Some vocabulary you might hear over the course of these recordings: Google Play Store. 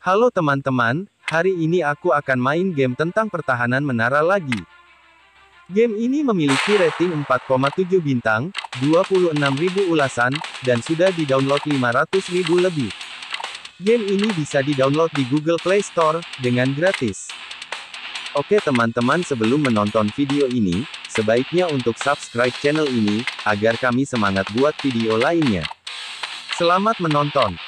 Halo teman-teman, hari ini aku akan main game tentang pertahanan menara lagi. Game ini memiliki rating 4,7 bintang, 26.000 ulasan, dan sudah di-download 500.000 lebih. Game ini bisa di-download di Google Play Store, dengan gratis. Oke teman-teman, sebelum menonton video ini, sebaiknya untuk subscribe channel ini, agar kami semangat buat video lainnya. Selamat menonton!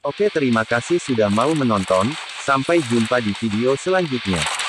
Oke, terima kasih sudah mau menonton, sampai jumpa di video selanjutnya.